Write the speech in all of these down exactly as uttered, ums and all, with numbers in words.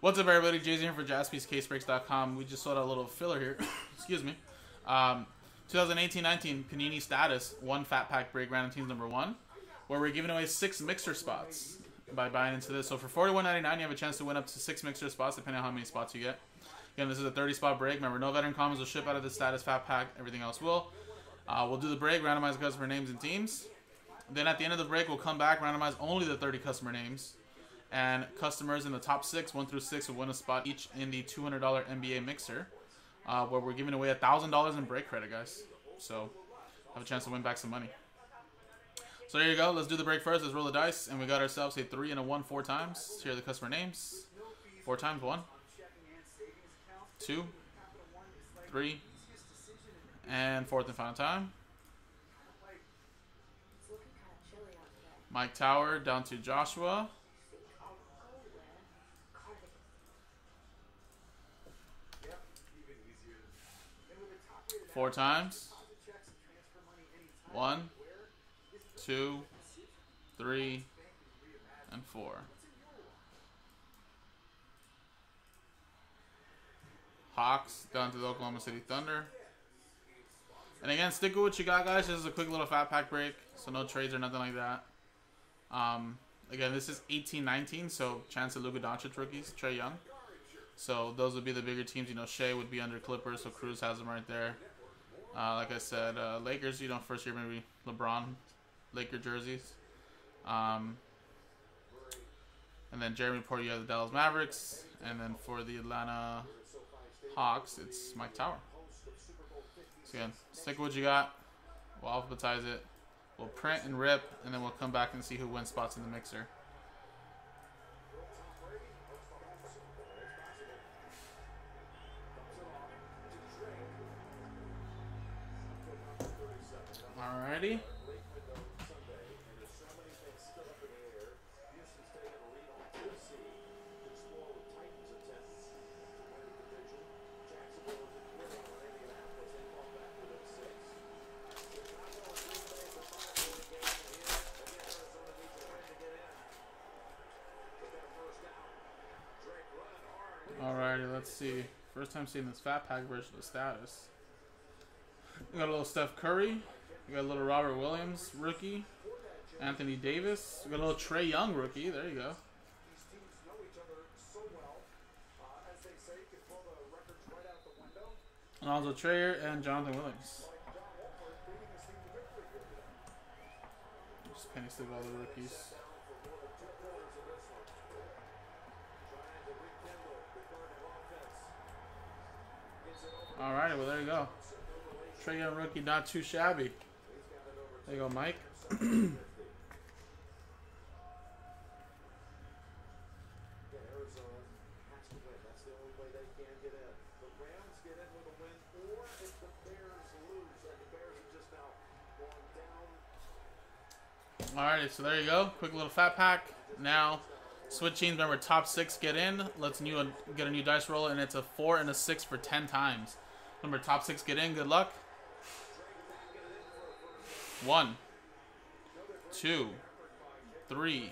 What's up, everybody? Jay Z here for Jaspys Case Breaks dot com. We just sold a little filler here. Excuse me. Um, twenty eighteen nineteen Panini Status, one Fat Pack Break, Random Teams number one, where we're giving away six mixer spots by buying into this. So for forty-one ninety-nine, you have a chance to win up to six mixer spots, depending on how many spots you get. Again, this is a thirty spot break. Remember, no veteran commons will ship out of the Status Fat Pack. Everything else will. Uh, we'll do the break, randomize customer names and teams. Then at the end of the break, we'll come back, randomize only the thirty customer names. And customers in the top six, one through six, will win a spot each in the two hundred dollar N B A mixer, uh, where we're giving away one thousand dollars in break credit, guys. So, have a chance to win back some money. So, here you go. Let's do the break first. Let's roll the dice. And we got ourselves a three and a one four times. Here are the customer names. Four times. One. Two. Three. And fourth and final time. Mike Tower down to Joshua. Four times. One, two, three, and four. Hawks down to the Oklahoma City Thunder. And again, stick with what you got, guys. This is a quick little fat pack break, so no trades or nothing like that. Um, again, this is eighteen nineteen, so chance of Luka Doncic rookies, Trae Young. So those would be the bigger teams. You know, Shea would be under Clippers, so Cruz has them right there. Uh, like I said, uh, Lakers, you know, first year maybe LeBron, Laker jerseys. Um, and then Jeremy Porter, you have the Dallas Mavericks. And then for the Atlanta Hawks, it's Mike Tower. So again, stick with what you got. We'll alphabetize it. We'll print and rip, and then we'll come back and see who wins spots in the mixer. Alrighty. Alrighty, let's see. First time seeing this fat pack version of Status. We got a little Steph Curry. We got a little Robert Williams rookie, Anthony Davis. We got a little Trae Young rookie. There you go. And also Trae and Jonathan Williams. Just penny stick all the rookies. All right. Well, there you go. Trae Young rookie, not too shabby. There you go, Mike. Alrighty, so there you go. Quick little fat pack. Now, switch teams. Remember, top six get in. Let's new get a new dice roll, and it's a four and a six for ten times. Remember, top six get in. Good luck. One, two, three,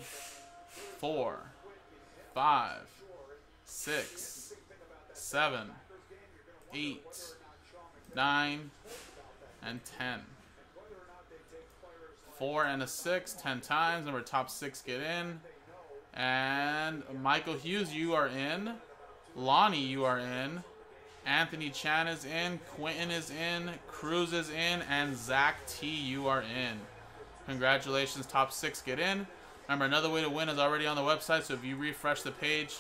four, five, six, seven, eight, nine, and ten. Four and a six, ten times. Number top six get in. And Michael Hughes, you are in. Lonnie, you are in. Anthony Chan is in, Quentin is in, Cruz is in, and Zach T, you are in. Congratulations, top six get in. Remember, another way to win is already on the website, so if you refresh the page,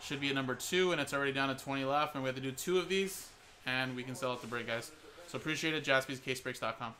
should be at number two, and it's already down to twenty left, and we have to do two of these, and we can sell at the break, guys. So appreciate it, Jaspys Case Breaks dot com.